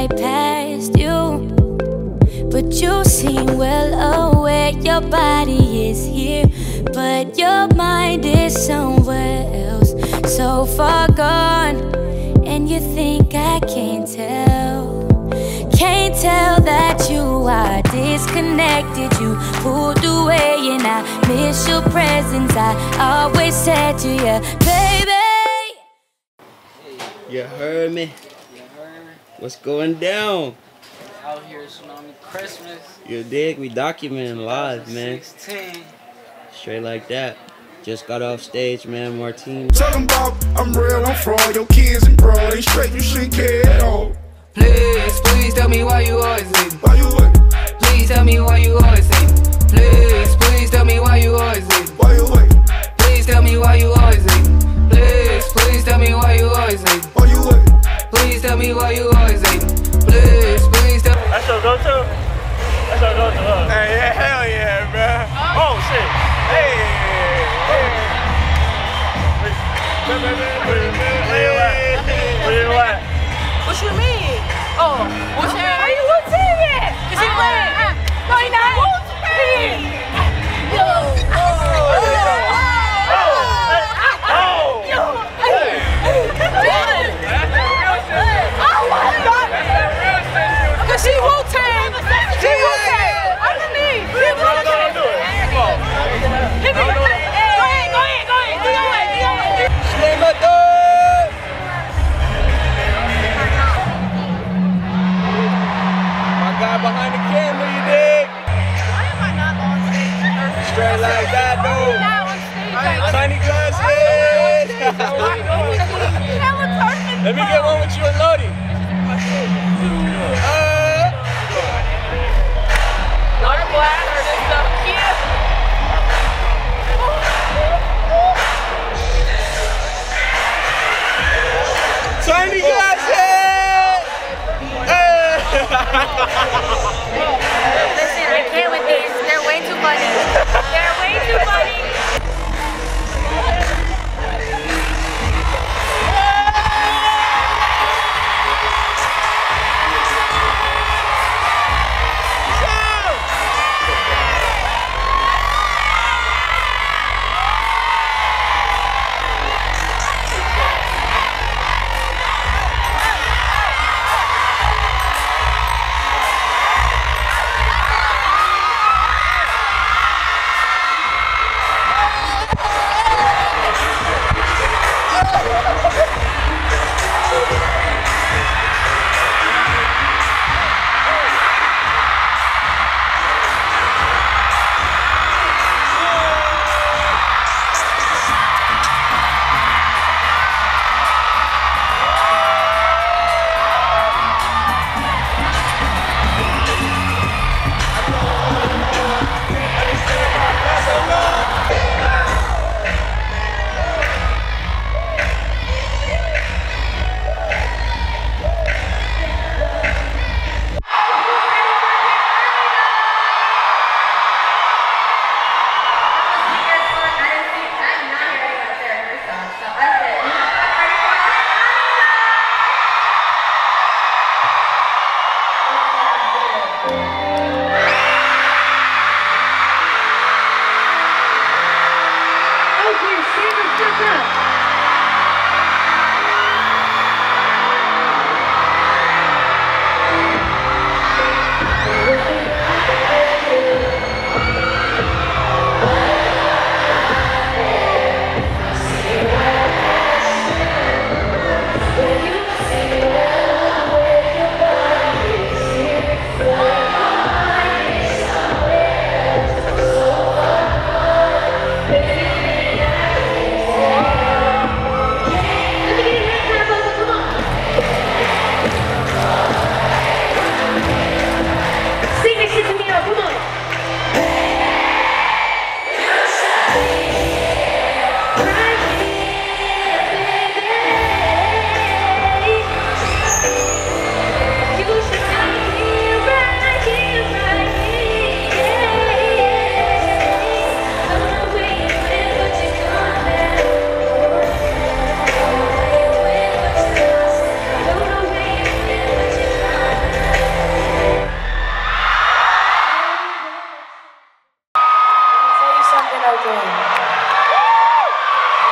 right past you, but you seem well aware your body is here, but your mind is somewhere else, so far gone. And you think I can't tell that you are disconnected. You pulled away and I miss your presence. I always said to you, baby. You heard me? You heard me? What's going down? Out here, Tsunami Christmas. You dig? We documenting live, man. Straight like that. Just got off stage, man. Martine. Tell them about I'm real, I'm fraud. Your kids and bro, they straight, you shouldn't care at all. Please, please tell me why you always leave. Why you wait? Please tell me why you always leave. Please tell me why you always leave. Why you wait? Please tell me why you always leave. Please tell me why you always leave. Why you wait? Please tell me why you always leave. Please tell me. That's your go-to? That's your go-to. Hey, yeah, hell yeah, man. Oh, shit. Hey, hey. Where you at? What you mean? Oh, what's that? Why you want to see it? Is he playing? No, he's not. Yo. Yo. Oh, my God. Because she Wu-Tang. She Wu-Tang. On the knee. She Wu-Tang. Come on. Hit me. Go ahead. Go ahead. Slam my door. Behind the camera, you dig? Why am I not on stage? Straight like that, dude. Tiny glasses. Let me get one with you and Lodi. Our glasses is so cute. Tiny glasses. Listen, I can't with these. They're way too funny. They're way too funny.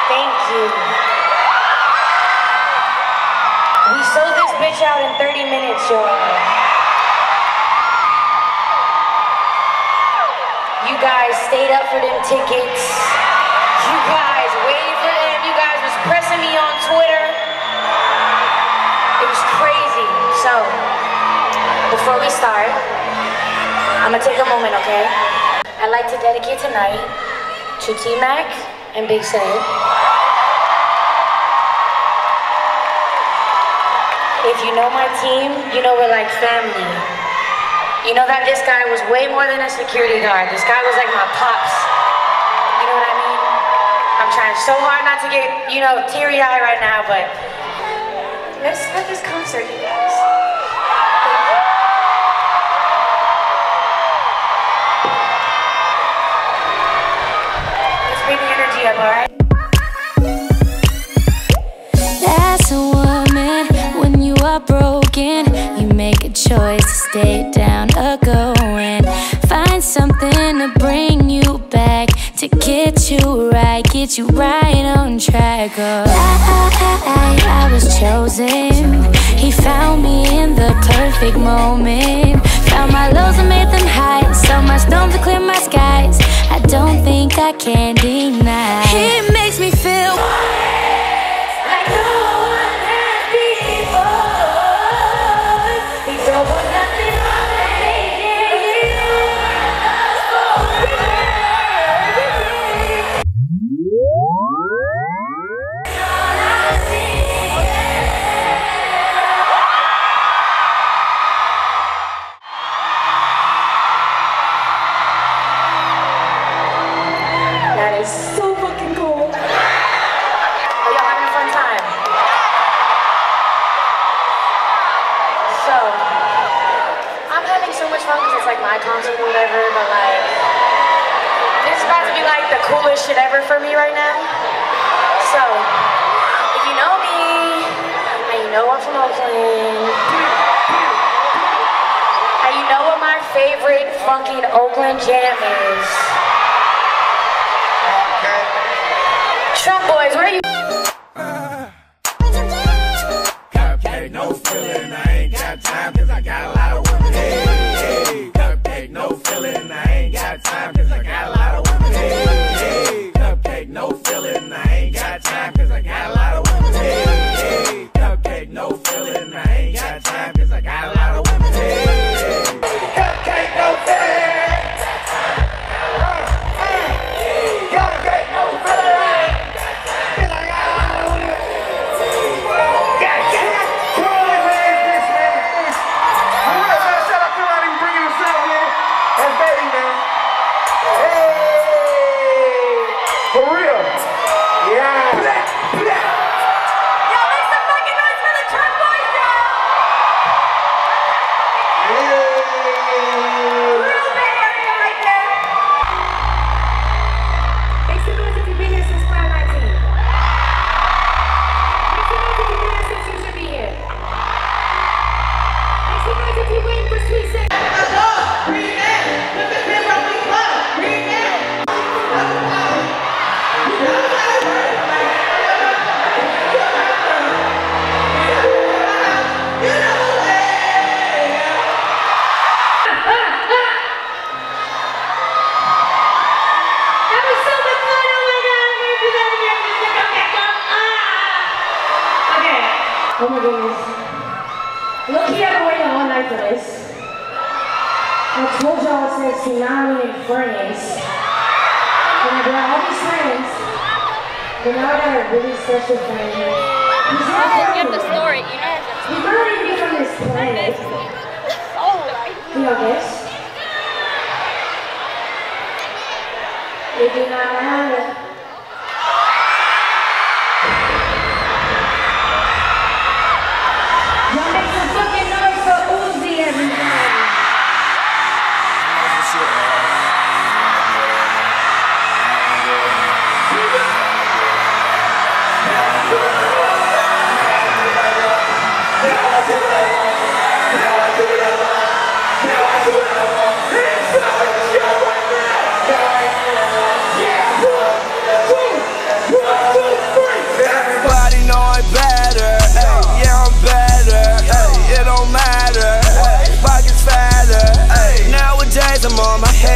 Thank you. We sold this bitch out in 30 minutes, y'all. You guys stayed up for them tickets. You guys waited for them. You guys was pressing me on Twitter. It was crazy. So, before we start, I'm gonna take a moment, okay? I'd like to dedicate tonight to T-Mac and Big State. If you know my team, you know we're like family. You know that this guy was way more than a security guard. This guy was like my pops. You know what I mean? I'm trying so hard not to get, you know, teary-eyed right now, but let's let this concert, you guys. Alright. That's a woman. When you are broken, you make a choice to stay down or go and find something to bring you back, to get you right on track. Oh, I was chosen. He found me in the perfect moment. Found my lows and made them high, so my storms to clear my skies. I don't think I can deny. He makes me feel like no one has before. He's over nothing wrong, coolest shit ever for me right now. So, if you know me, and you know I'm from Oakland, and you know what my favorite fucking Oakland jam is. Trap Boys, where are you? Cupcake, no feeling, I ain't got time, cause I got a lot of women. Hey, cupcake, no feeling, I ain't got time, cause I got a lot of women. Hey, no feeling, I ain't got time, cause I got a lot of women. Hey, hey, cupcake, no feeling, I ain't got time, cause I got a lot of women. Hey, hey, cupcake, no feeling. Cupcake, no feeling. Cause I got a lot of women. Shout out to everybody bringing us up, man. That's baby, man. Hey. For real? Yeah. Blah, blah. Yo, make some fucking noise for the Trunk Boy now. Yeah. Little bit area right there. Make some noise if you've been here since 519. Make some noise if you've been here since you should be here. Make some noise if you're waiting for Sweet Sexy. I told y'all I said Tsunami and friends. And I got all these friends, but now I got a really special friend here. You have the story, you know. We've already been on this planet. You know this? It did not matter. Yeah.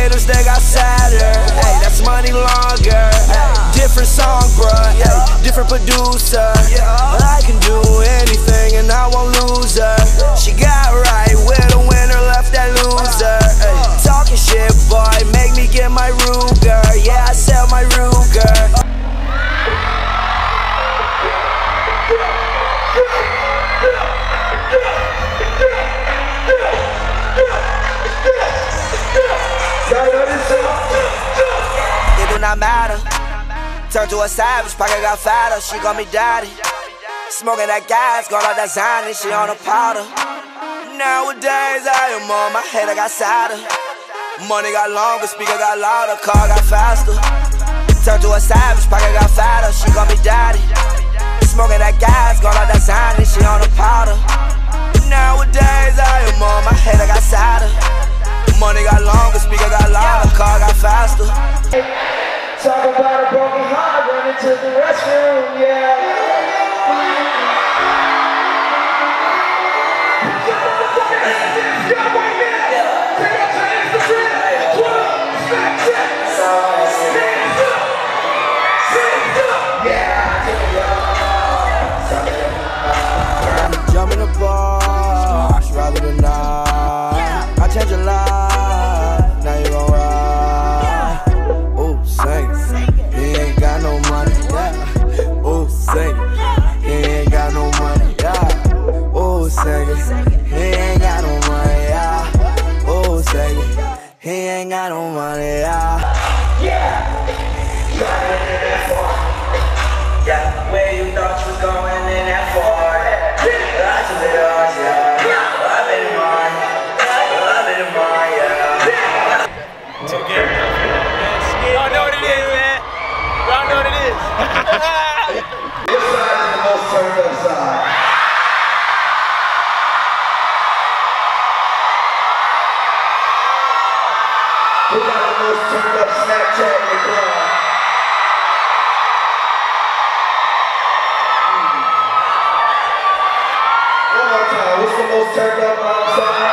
haters, they got sadder. Hey, that's money longer. Hey, different song, bruh. Hey, different producer. I can do anything and I won't lose her. She got right with a winner, left that loser. Hey, talking shit, boy, make me get my Ruger. Yeah, I sell my Ruger. Not matter. Turned to a savage, pocket got fatter. She call me daddy. Smoking that gas, got all that Zany. She on a powder. Nowadays I am on my head, I got sadder. Money got longer, speaker got louder, car got faster. Turned to a savage, pocket got fatter. She call me daddy. Smoking that gas, got all that Zany. She on a powder. Nowadays I am on my head, I got sadder. Money got longer, speaker got louder, car got faster. Talk about a broken heart, running to the restroom, yeah. Jump in the box, rather than not. I change your life. I don't want it all. Yeah, you ain't in that far. Yeah, where you thought you was going in that far. Yeah, lots of it all, yeah. I've been in mine, I've been in mine, yeah. To get y'all know what it is, man. Y'all know what it is. This side is the most turned up side. Turned up outside.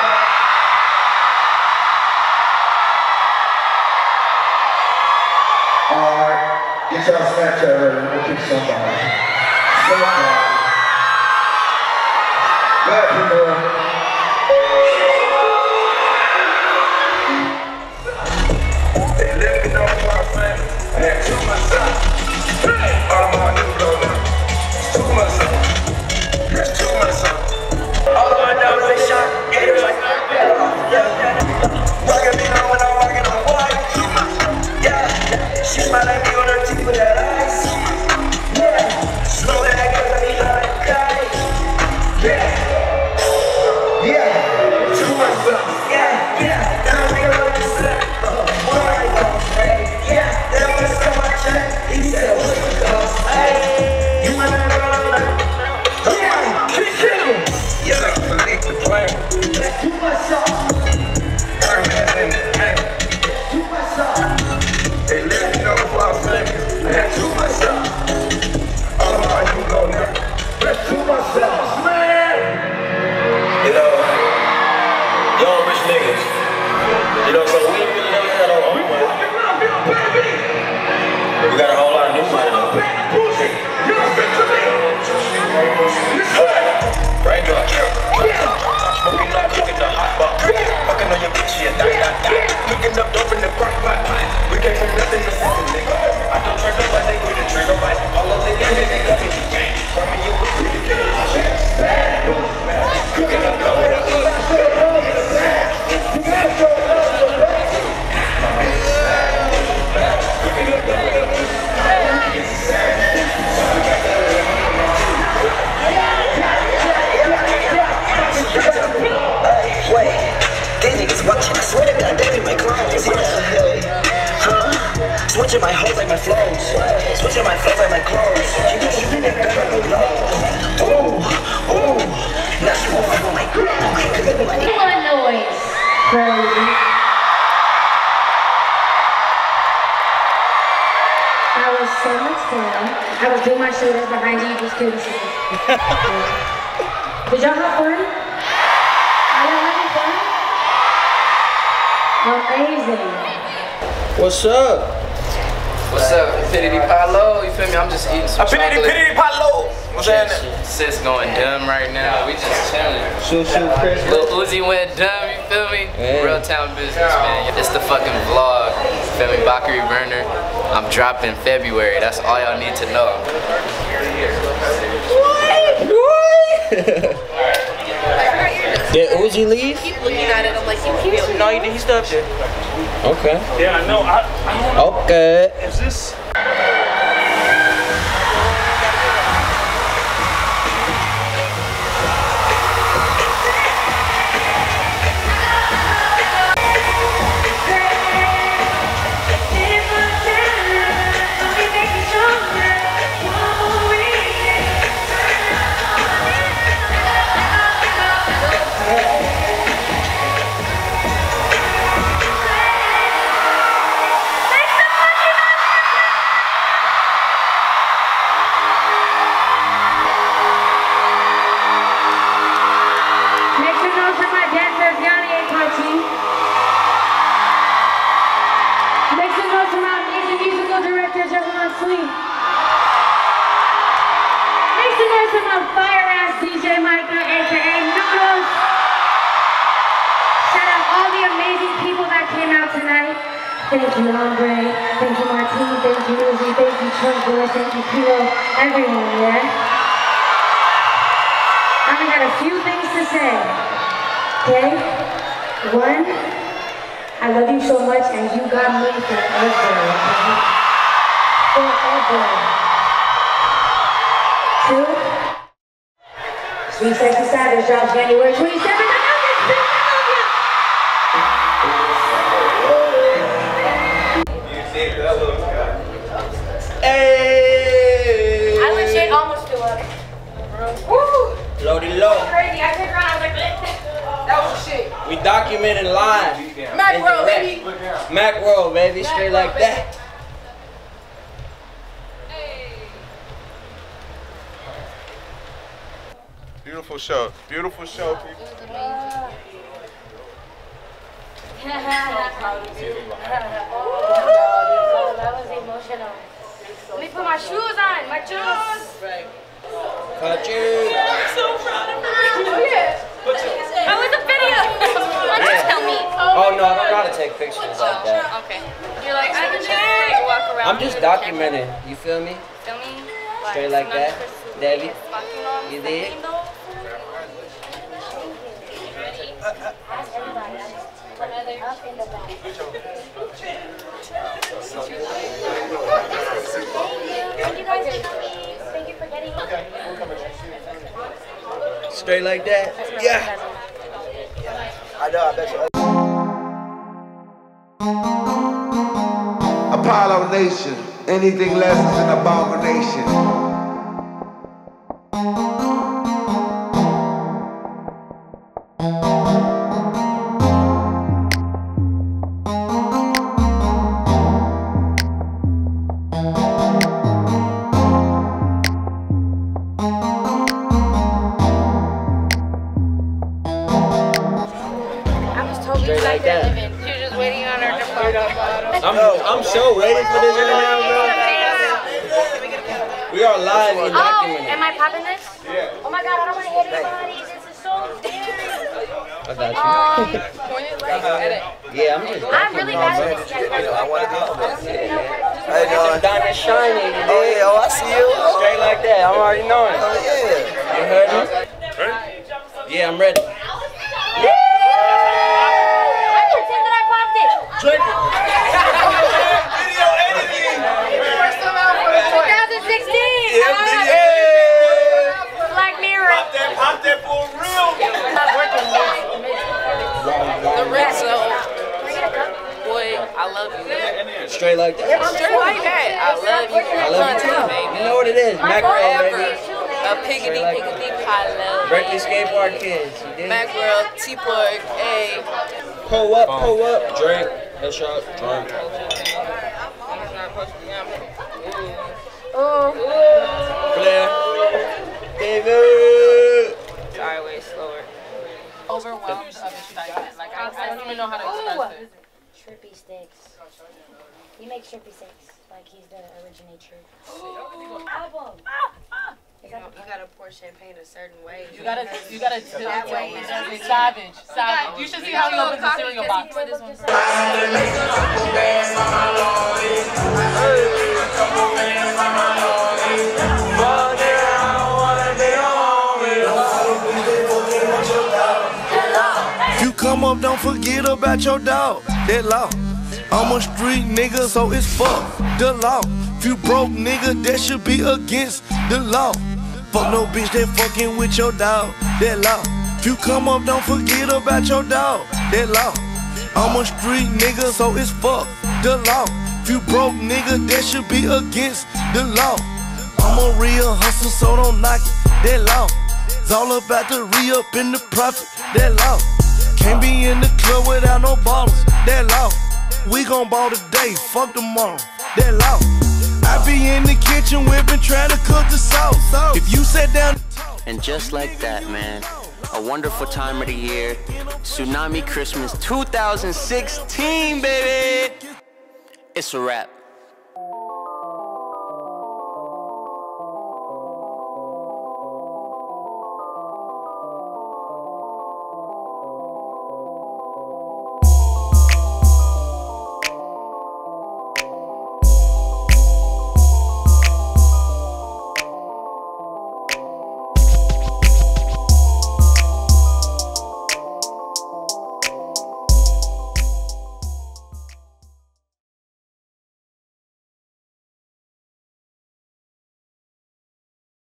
Alright, get y'all Snapchat ready. We'll pick somebody. Somebody. Go ahead, people. They let me know my family. I had too much time. All of my new blow now. Too much time. It's too much time. She's my lady on her teeth with that ice. Yeah, slow that I got me like guys. Yeah, yeah, too much fun. Yeah, yeah, now we got to slap. Why not? Yeah, that was so much. He said, "What the fuck?" Hey, you wanna run? Yeah, kick him. Yeah, like the league to play. Too much fun. I'm having it. Too much fun. That's too much stuff. I don't know how you go now. That's too much stuff, man. You know, y'all rich niggas. You know, so we really never had all our money. We got a whole lot of new money. Right now, smoking up, cooking the hot pot. Fucking on your bitch, yeah, cooking up dope in the crock pot. We came from nothing to something, nigga. Turn up like they with a trigger right. All of the game they got me game. From you with pretty good. Cooking up dope in the club. Wait, these niggas watching. I swear to God, they be my clones. What the hell? Switching my hoes like my flows. Switching my flows like my clothes. You been in bed with me low. Ooh, ooh. Now she won't fuck on my girl. Cause they be like, you want noise, crazy. I was so much down. I was doing my shoulders behind you, just couldn't see. Did y'all have fun? Are y'all having fun? Amazing. What's up? What's up, Infinity Polo? You feel me? I'm just eating some chocolate. Infinity Polo! What's that? Sis going dumb right now. We just chilling. Lil Uzi went dumb, you feel me? Yeah. Real town business, man. It's the fucking vlog. You feel me? Bakery burner. I'm dropping February. That's all y'all need to know. What? Did Uzi leave? Keep looking at it. I'm like, no, he didn't. He's still up there. Okay. Yeah, I know. I don't know. Okay. Is this? DJ Micah, aka Noodles. Shout out all the amazing people that came out tonight. Thank you, Andre. Thank you, Martine. Thank you, Uzi. Thank you, Trunk Boy. Thank you, Kilo. Everyone, yeah? I only got a few things to say. Okay? One, I love you so much, and you got me forever. Forever. Sweet Sexy Saturdays drops January 27th. I know this shit, I love you. Hey! I legit almost threw up. Woo! Loaded low. Crazy, I turned around, I was like, that was shit. We documented live. Macro, baby. Macro, baby, straight like that. Beautiful show. Beautiful show, people. That was emotional. Let me put my shoes on. My shoes. Right. Cut you. I'm so proud of her. Oh, yeah. I was a video. Why don't you tell me? Oh, no. I don't know how to take pictures like that. Okay. You're like, I can just like, walk around. I'm just documenting. You feel me? Feel me? Straight like that. Debbie. You there? Straight like that? Yeah. I know, I bet you. Apollo Nation. Anything less is an abomination. I'm so ready for this right now, bro. We are live and documented. Am I popping this? Yeah. Oh my God, I don't want to hit anybody. This is so scary. I got you. Yeah, I'm just really bad at this. I want to go. Hey, y'all. Diamond shining. Oh, yeah. Oh, I see you. Straight like that. I'm already knowing. Oh, yeah. You heard me? Ready? Yeah, I'm ready. Drink it. Video editing. First time out for 2016. Yeah, Black Mirror. Pop that for real. The red zone. Boy, I love you. Straight like that. Straight like that. I love you. I love you, baby. You know what it is. Mackerel, baby. A piggity pile. Berkeley skate park kids. Mackerel, T-borg, a. Pull up, drink. Headshot, drink. Oh. Blair. David. Sorry, way slower. Overwhelmed of excitement. Like, I don't even know how to express it. sticks. He makes trippy sticks, like he's the originator. You gotta pour champagne a certain way. You gotta do that way. Savage. You should see how he opens the cereal box. If you come up, don't forget about your dog. That law. I'm a street nigga, so it's fuck the law. If you broke nigga, that should be against the law. Fuck no bitch that fucking with your dog, that law. If you come up, don't forget about your dog, that law. I'm a street nigga, so it's fuck the law. If you broke nigga, that should be against the law. I'm a real hustler, so don't knock it, that law. It's all about the re-up and the profit, that law. Can't be in the club without no bottles, that law. We gon' ball today, fuck tomorrow, that law. I be in the kitchen whipping, trying to cook the sauce. If you sit down. And just like that, man, a wonderful time of the year, Tsunami Christmas 2016, baby. It's a wrap.